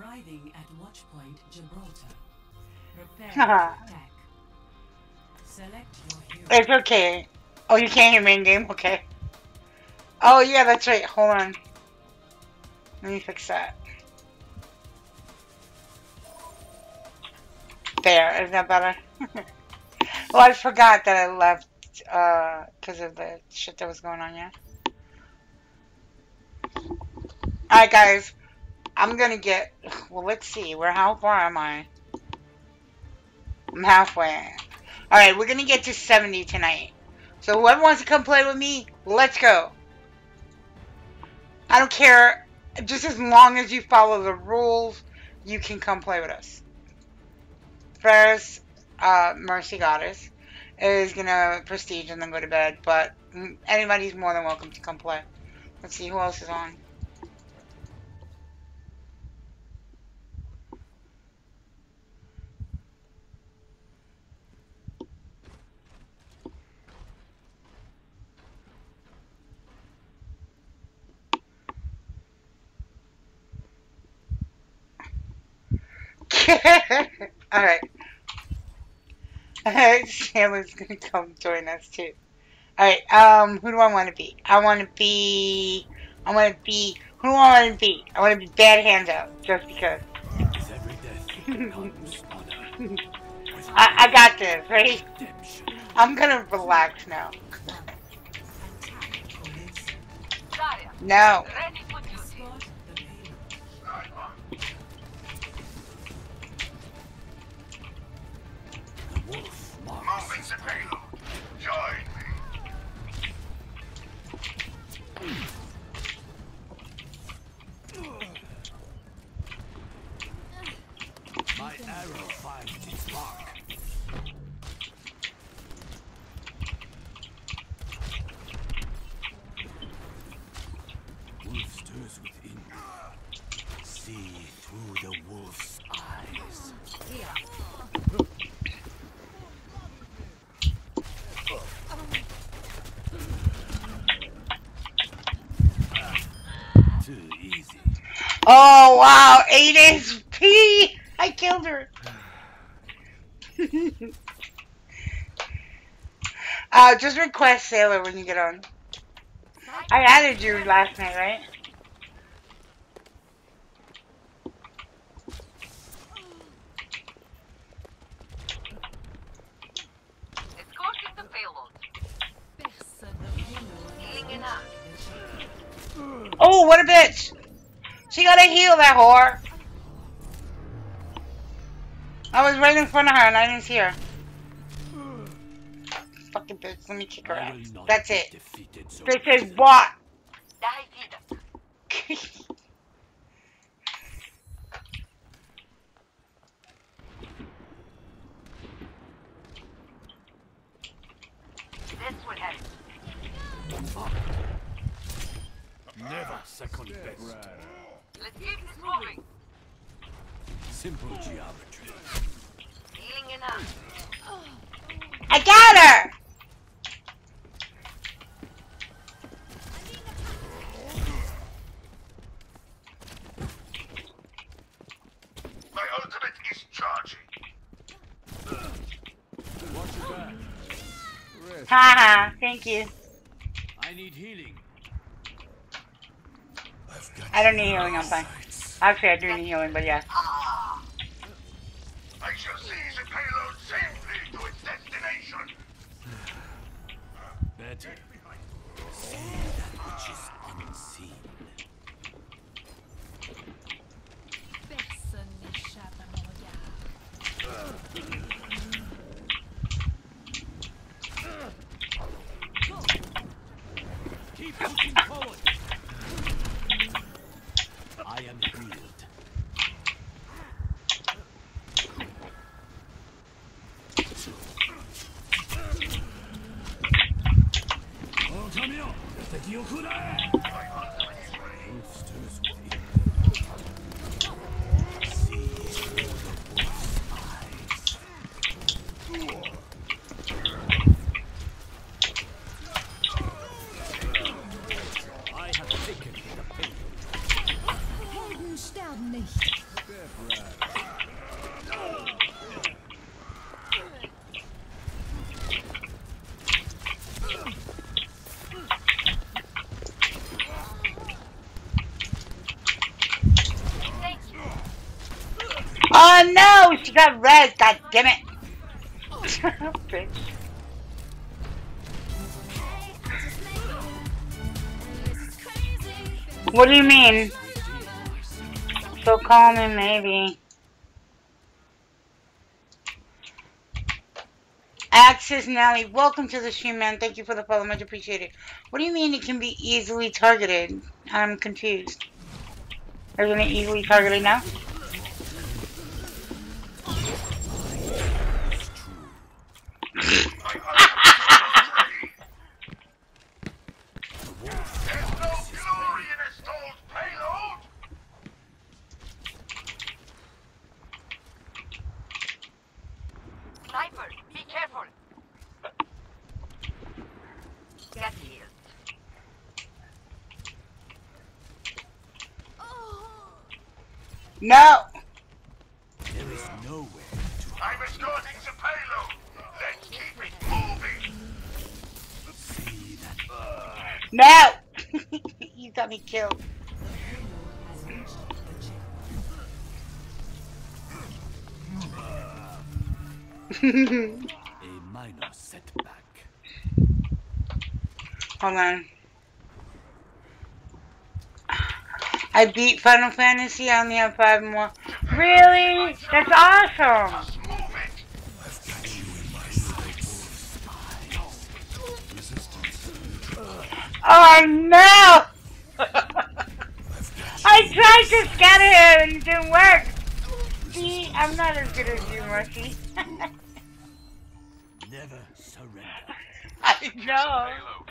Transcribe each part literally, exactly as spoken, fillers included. Arriving at Watchpoint, Gibraltar. Prepare to attack. Select your hero. It's okay. Oh, you can't hear me in game? Okay. Oh, yeah, that's right. Hold on. Let me fix that. There. Is that better? Well, I forgot that I left uh, because of the shit that was going on, yeah? Alright, guys. I'm gonna get... Well, let's see. Where? How far am I? I'm halfway. Alright, we're gonna get to seventy tonight. So whoever wants to come play with me, let's go. I don't care. Just as long as you follow the rules, you can come play with us. First, uh, Mercy Goddess is gonna prestige and then go to bed. But anybody's more than welcome to come play. Let's see who else is on. Alright. Sailor's gonna come join us too. Alright, um, who do I wanna be? I wanna be I wanna be who do I wanna be? I wanna be Bad Hando, just because. I I got this, right? I'm gonna relax now. No. Moving the payload. Join me. My arrow finds its mark. Wolf stirs within. See through the wolf's eyes. Here. Oh wow, eight H P! I killed her! uh, just request Sailor when you get on. I added you last night, right? Escorting the payload. Healing enough. Oh, what a bitch! She gotta heal, that whore. I was right in front of her and I didn't see her. Fucking bitch, let me kick her out. That's it. This is what? This would happen. Never second best. Let's keep this moving. Simple geometry. Healing enough. I got her! My ultimate is charging. Watch your back. Haha, thank you. I need healing. I don't need healing, I'm fine. Actually, I do need healing, but yeah. I shall seize the payload safely to its destination. Better. See that which is unseen. Keep pushing forward. I am healed. I have taken the pain. Nicht. Oh no, she got red, god damn it. Bitch. What do you mean? So call me maybe. Axis Nally, welcome to the stream, man. Thank you for the follow, much appreciated. What do you mean it can be easily targeted? I'm confused. Are we gonna easily target it now? No! There is nowhere to... I'm escorting the payload! Let's keep it moving! See that bird. No! You got me killed. A minor setback. Hold on. I beat Final Fantasy, I only have five more. Really? That's awesome! Oh no! I tried to scatter him and it didn't work! See, I'm not as good as you, Mercy. Never surrender. I know!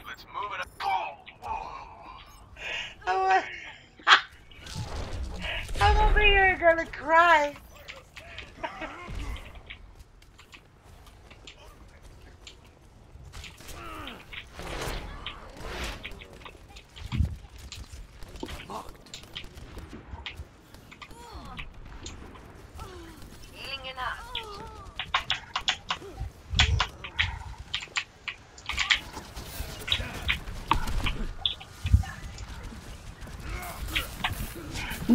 Let's move it up. I'm over here gonna cry.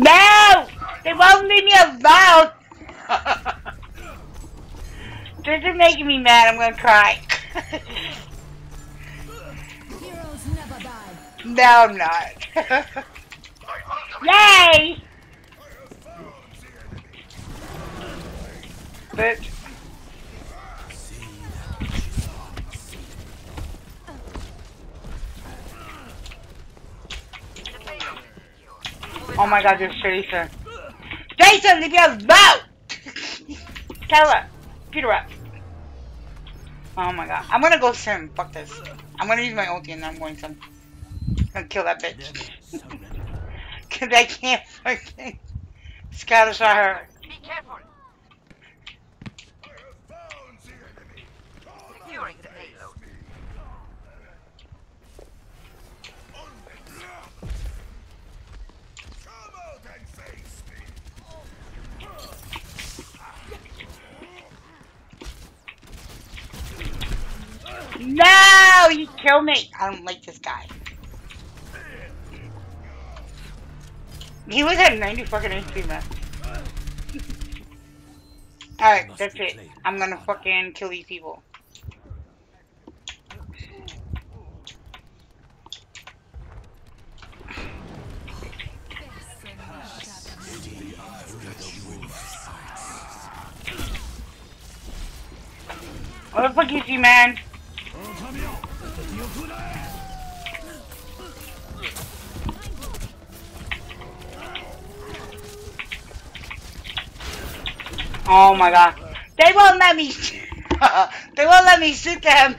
No! They won't leave me alone! This is making me mad, I'm gonna cry. Heroes never die. No, I'm not. Yay! Bitch. Oh my god, there's Tracer. Jason, leave me alone! Tell her. Peter up. Oh my god. I'm gonna go sim. Fuck this. I'm gonna use my ulti and I'm going sim. I'm gonna kill that bitch. Cause I can't fucking scatter shot her. Be careful. Securing the payload. No! You kill me! I don't like this guy. He was at ninety fucking H P, man. Alright, that's it. I'm gonna fucking kill these people. What the fuck is he, man? Oh my god. They won't let me They won't let me shoot them.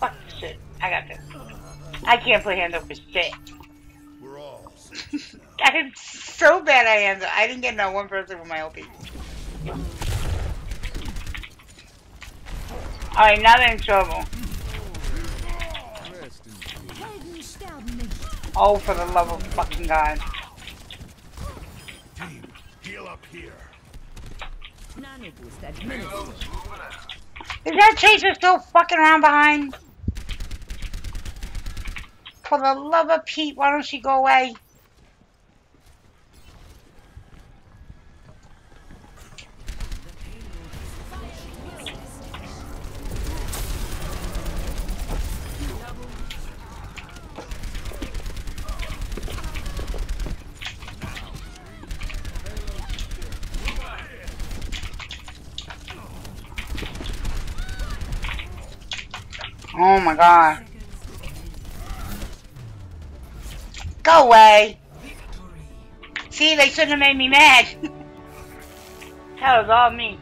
Fuck shit. I got this. I can't play Hando for shit. We're all that is so bad at Hando. I didn't get not one person with my O P. Alright, now they're in trouble. Oh, for the love of fucking god. Team, heal up here. Is that Chaser still fucking around behind? For the love of Pete, why don't she go away? Oh my god. Go away. See, they shouldn't have made me mad. That was all me.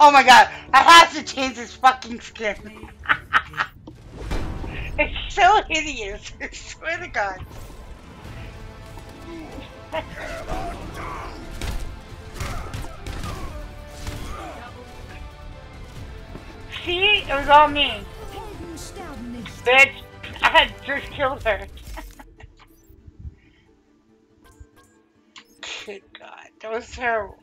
Oh my god, I have to change his fucking skin. It's so hideous, I swear to god. See, it was all me. Bitch, I had just killed her. Good god, that was terrible.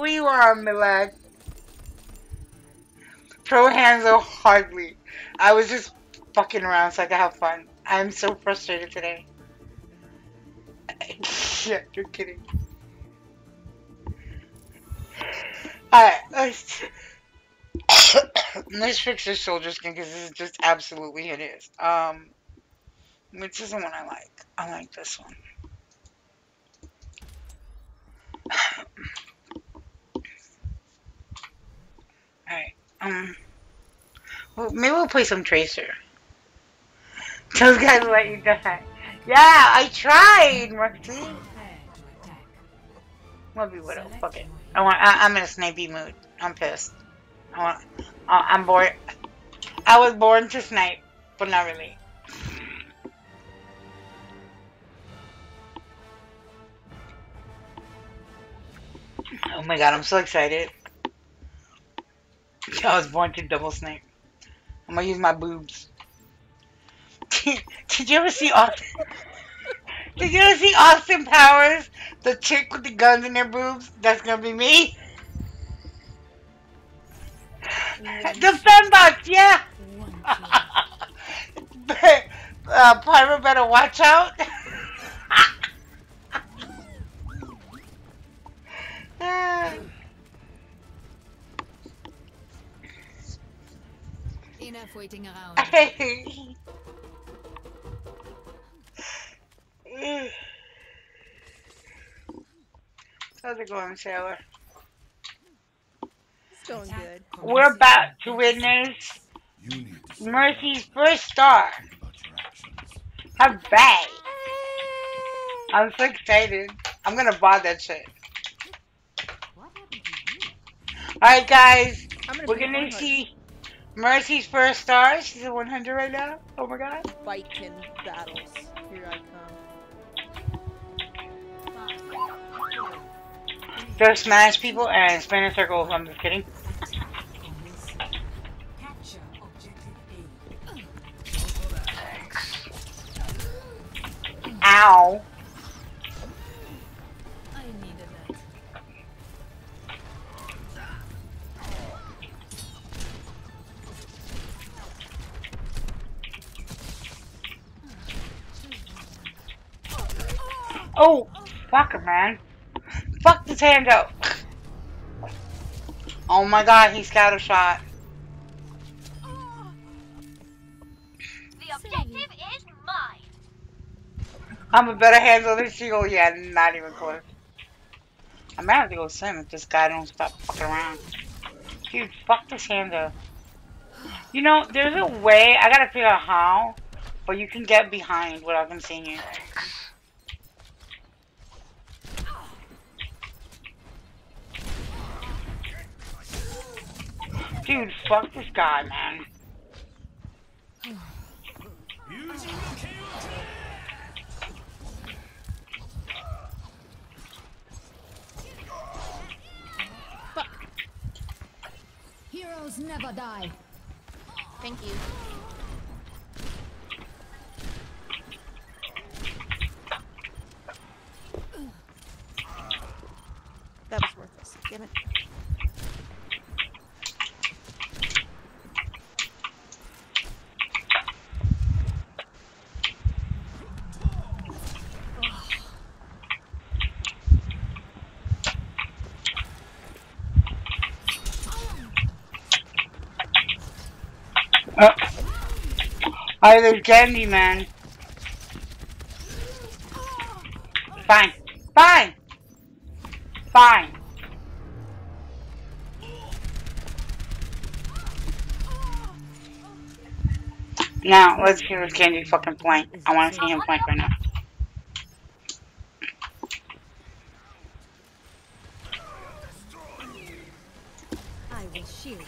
We were on my lad. Pro Hanzo hardly. I was just fucking around so I could have fun. I'm so frustrated today. Yeah, you're kidding. Alright, let's... let's fix this soldier skin because this is just absolutely hideous. Um, which isn't one I like. I like this one. Alright, um... well, maybe we'll play some Tracer. Those guys let you die. Yeah, I tried, Rucksie. I'll be Widow. Fuck it. I want. I, I'm in a snipey mood. I'm pissed. I want. I, I'm bored. I was born to snipe, but not really. Oh my god, I'm so excited. I was born to double snipe. I'm gonna use my boobs. Did you ever see Austin? Did you ever see Austin Powers? The chick with the guns in their boobs? That's gonna be me. Mm. The fembots, yeah. But, uh, Pyro better watch out. Enough waiting around. Hey. How's it going, Sailor? It's going good. We're about to witness Mercy's first star. Alright. I'm so excited. I'm gonna buy that shit. Alright, guys. We're gonna see Mercy's first star. She's at one hundred right now. Oh my god. Viking battles. Here I come. Go smash people and spin in circles. I'm just kidding. Ow. I needed that. Oh, fuck him, man. Fuck this Hando! Oh my god, he's got a shot. The objective is mine. I'm a better Hando than Seagull. Yeah, not even close. I'm gonna have to go sim if this guy don't stop fucking around. Dude, fuck this Hando. You know, there's a way, I gotta figure out how, but you can get behind without them seeing you. Dude, fuck this guy, man. Fuck. Heroes never die. Thank you. That was worthless. Damn it. Oh, there's Candy, man. Fine. Fine. Fine. Now, let's see this Genji fucking flank. I want to see him flank right now. I will shield.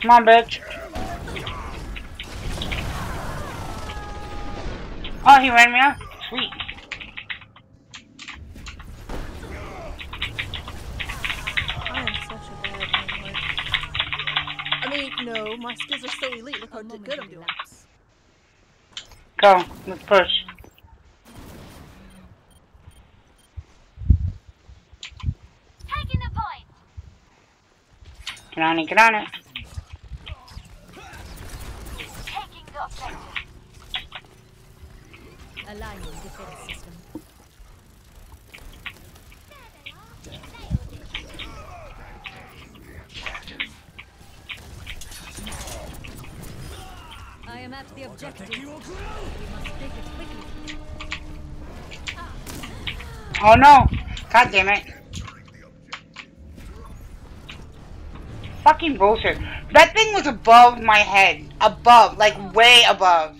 Come on, bitch. Oh, he ran me up? Sweet. No, my skills are so elite. Look how good I'm doing. Go, let's push. Taking the point. Get on it, get on it. Taking the objective. Aligning defense system. I am at the objective. We must take it quickly. Oh no! God damn it! Fucking bullshit! That thing was above my head, above, like way above.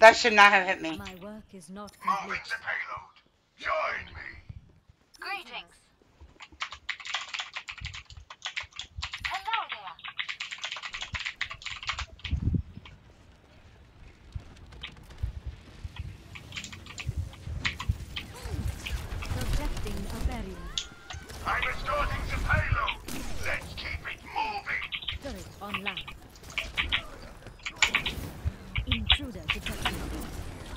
That should not have hit me. My work is not complete. Moving the payload. Join me. Greetings. Hello there. I'm restoring the payload. Let's keep it moving. Turret online. Intruder detected.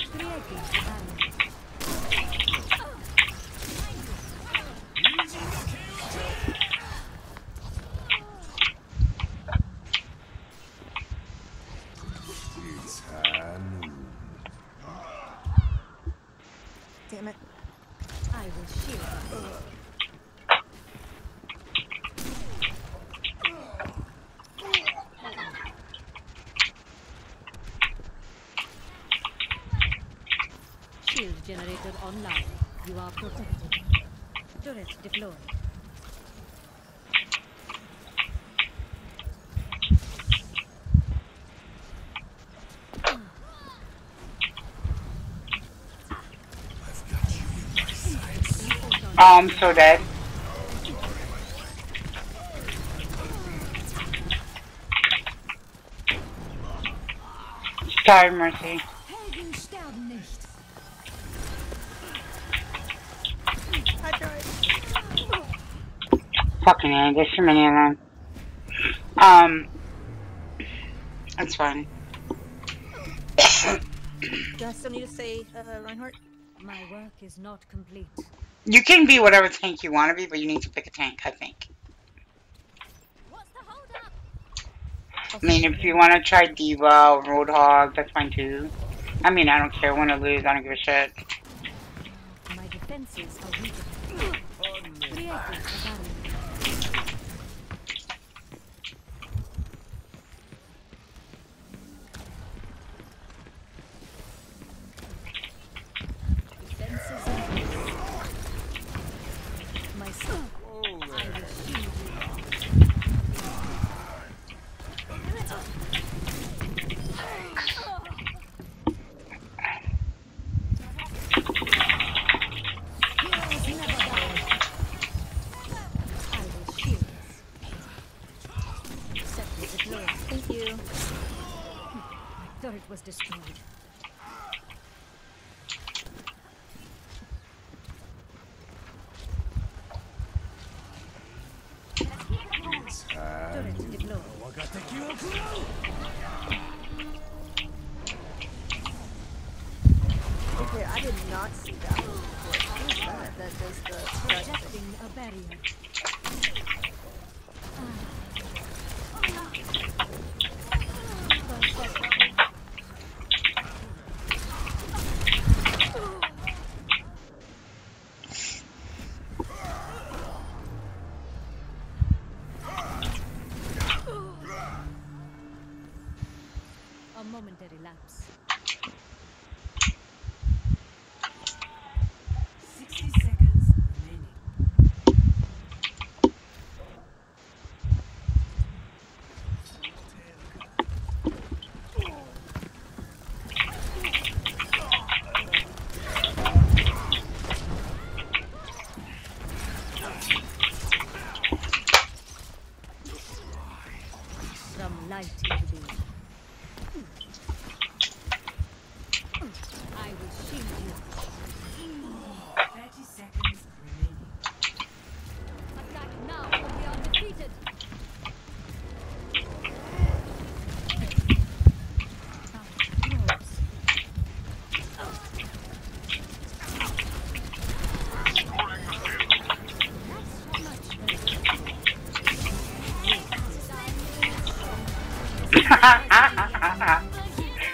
Creating the balance. Damn it. I will shield. Generator online. You are protected. Turret deployed. I've got you in my sights. Oh, I'm so dead. Sorry, Mercy. Fucking A, there's too many of them. Um, that's fine. Do I still need to say, uh, Reinhardt? My work is not complete. You can be whatever tank you want to be, but you need to pick a tank, I think. What's the hold up? I mean, if you want to try D.Va or Roadhog, that's fine too. I mean, I don't care. Win or lose, I don't give a shit. My defenses are weakened. Creating a battle.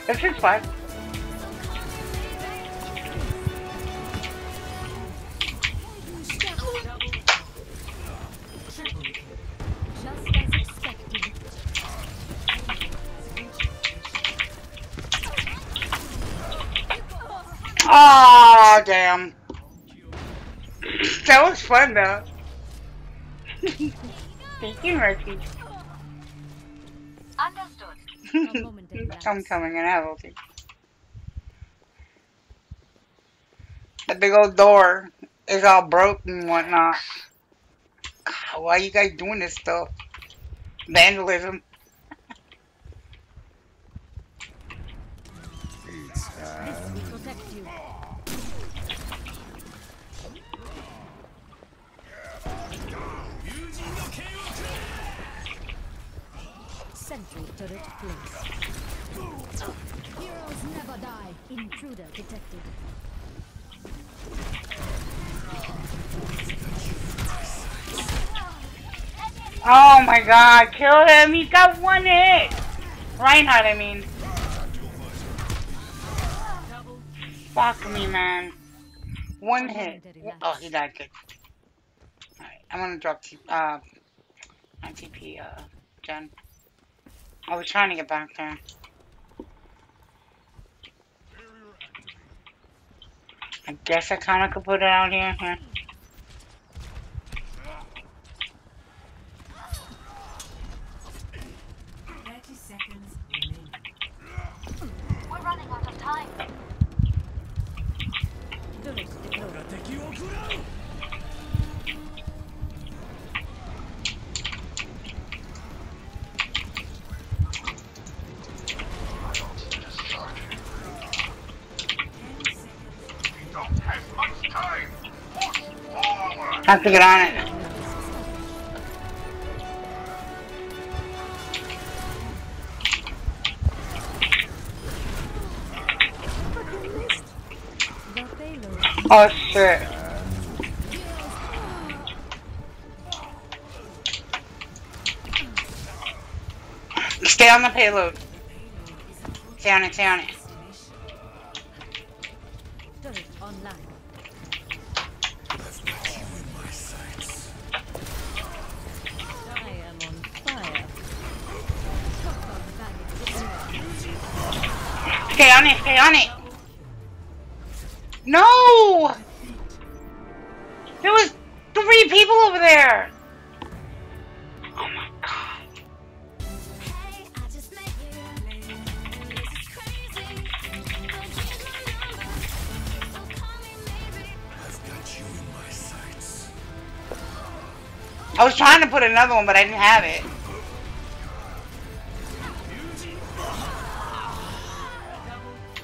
This is fun. Oh, damn. That was fun, though. Thank you, Mercy. Understood. I'm coming and I have ulti. The big old door is all broke and whatnot. God, why are you guys doing this stuff? Vandalism. Sentry turret placed. Heroes never die. Intruder detected. Oh my god, kill him! He got one hit! Reinhardt, I mean. Fuck me, man. One hit. Oh, he died. Good. Alright, I'm gonna drop T uh, my T P, uh, Jen. I was trying to get back there. I guess I kind of could put it out here. Huh? thirty seconds. We're running out of time. I have to get on it. Oh shit. Stay on the payload. Stay on it, stay on it. Stay on it, stay on it! No! There was three people over there! Oh my god. I was trying to put another one, but I didn't have it.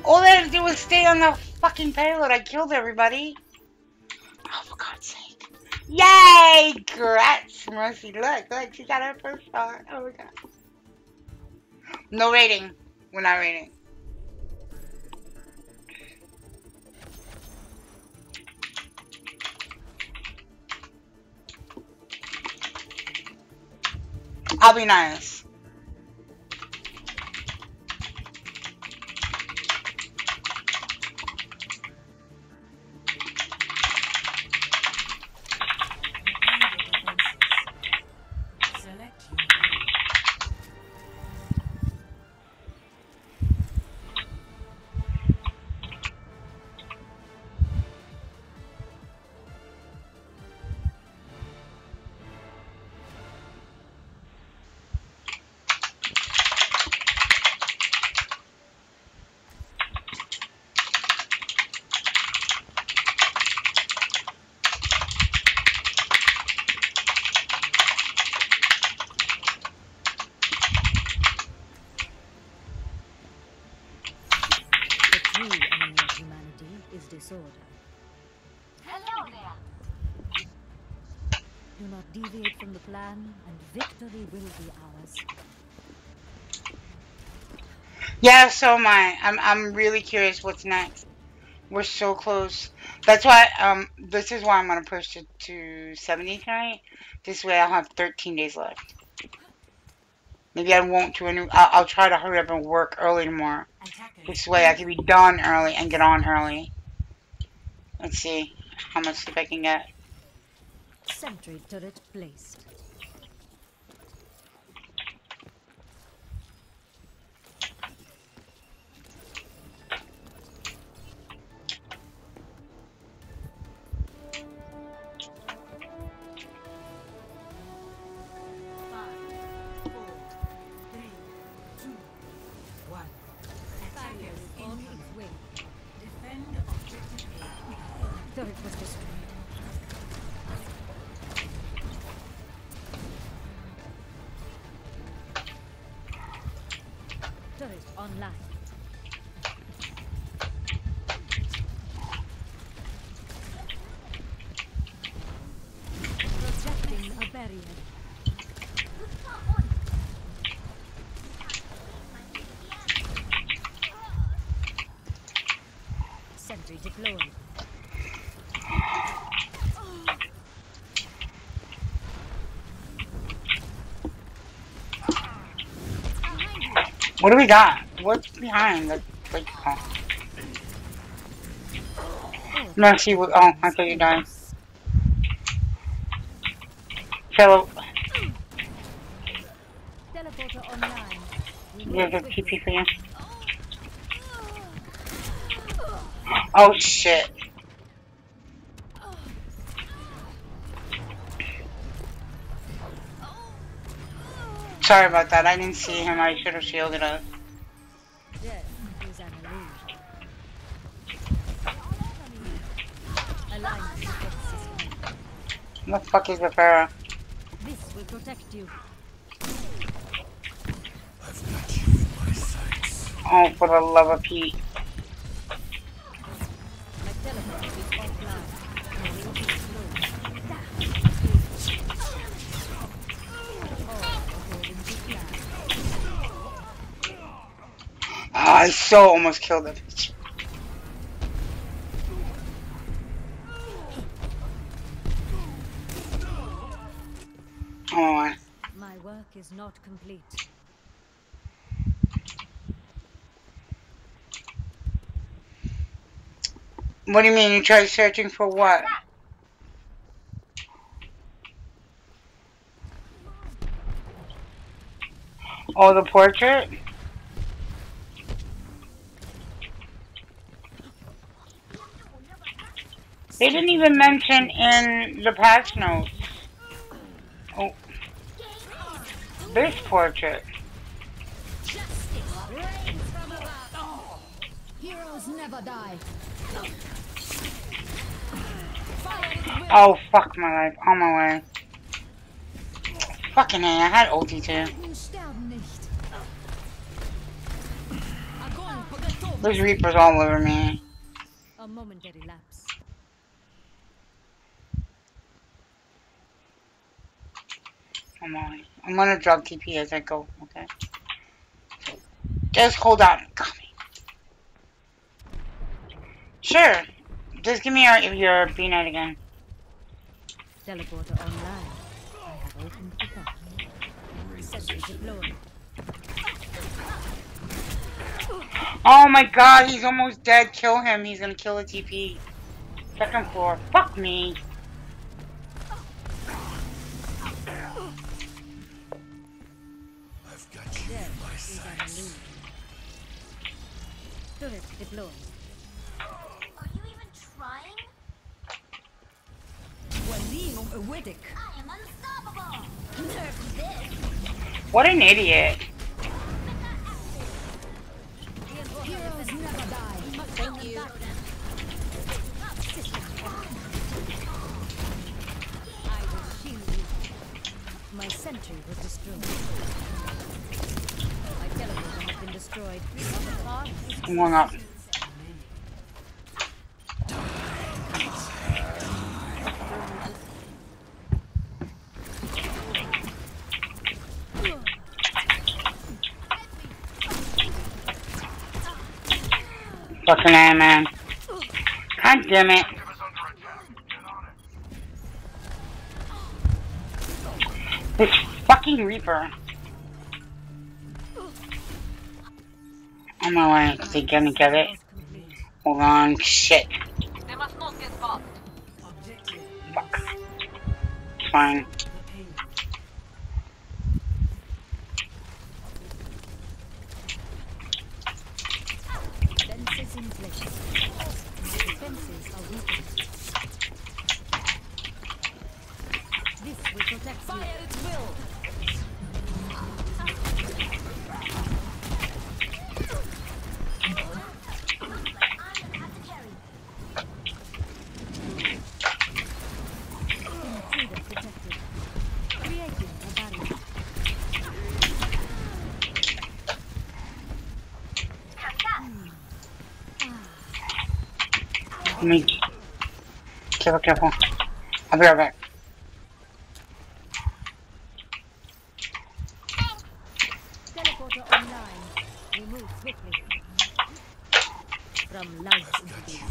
All I had to do was stay on the fucking payload. I killed everybody. Oh, for God's sake. Yay! Congrats, Mercy. Look, look, she got her first star. Oh, my God. No rating. We're not rating. I'll be nice. Yeah, so am I. I'm, I'm really curious what's next. We're so close. That's why, um, this is why I'm going to push it to seventy tonight. This way I'll have thirteen days left. Maybe I won't do any. I'll, I'll try to hurry up and work early tomorrow. This way I can be done early and get on early. Let's see how much sleep I can get. Sentry turret placed. What do we got? What's behind the like? Oh. Mercy, oh, I thought you died. Fellow. Teleporter online. There's a T P for you. Oh shit. Sorry about that, I didn't see him, I should have shielded us. Death is an illusion. What the fuck is the Farah? This will protect you. I've got you in my sights. Oh, for the love of Pete. I so almost killed that bitch. Oh. My work is not complete. What do you mean? You tried searching for what? Oh, the portrait? They didn't even mention in the patch notes. Oh. This portrait. Justice reigns from above. Oh. Heroes never die. Oh, fuck my life. On my way. Fucking A, I had ulti too. There's Reapers all over me. A momentary lapse. Come on. I'm gonna drop T P as I go, okay? So just hold on. Got me. Sure. Just give me your, your B-Night again. Teleporter online. I have opened the phone. Oh my god, he's almost dead. Kill him. He's gonna kill the T P. Second floor. Fuck me. Are you even trying? I am unstoppable. Nerf this. What an idiot. Heroes never die. Thank you. I will shield you. My sentry was destroyed. Been destroyed. I'm going up. Fucking A, man. God damn it. This fucking Reaper. I'm away. Is he gonna get it? Hold on, shit. They must not get past. Fuck. It's fine. Me. Careful, careful. I'll be right back. Teleporter online. We move quickly. From lights to things.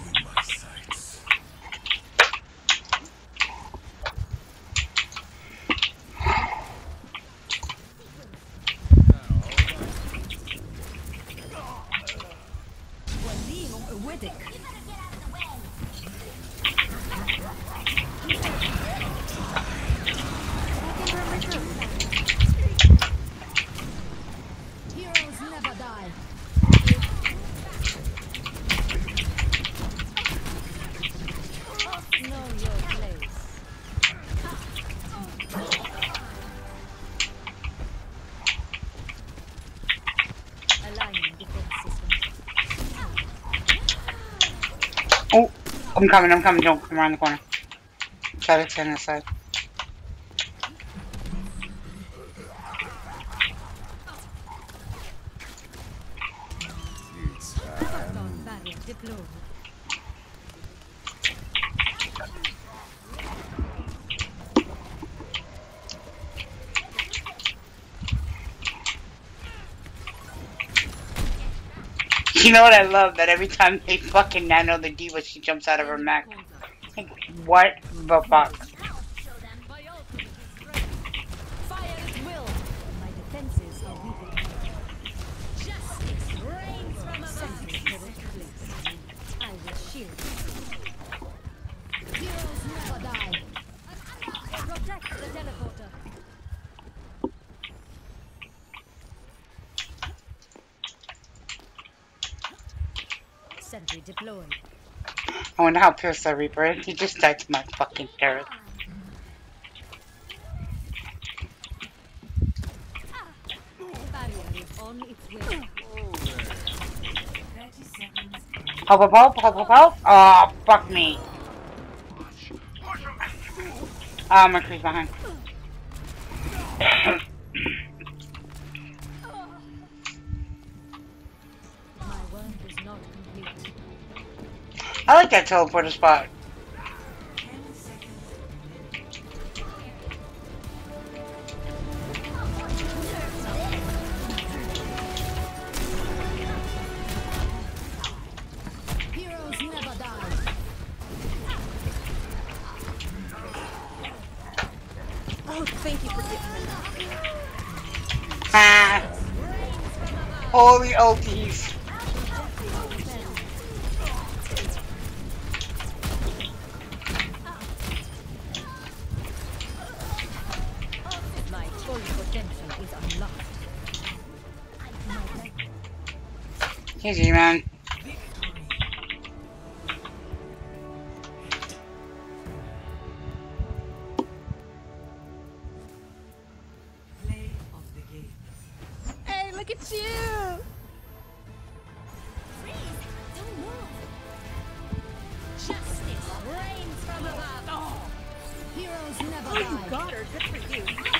I'm coming, I'm coming, don't come around the corner. Try to turn this side. You know what I love? That every time they fucking nano the D.Va, she jumps out of her mech. Like, what the fuck? I wonder how pissed that Reaper is. He just died to my fucking terror. Help, help, help, help, help, help. Aw, fuck me. Ah, oh, Mercury's behind. I like that teleporter spot. Oh, thank you for giving me that. Ah. Holy ulties. Easy, man. Play of the game. Hey, look at you! Freeze! Don't move! Justice reigns from above! Oh. Heroes never die. Oh, you got her. Good for you.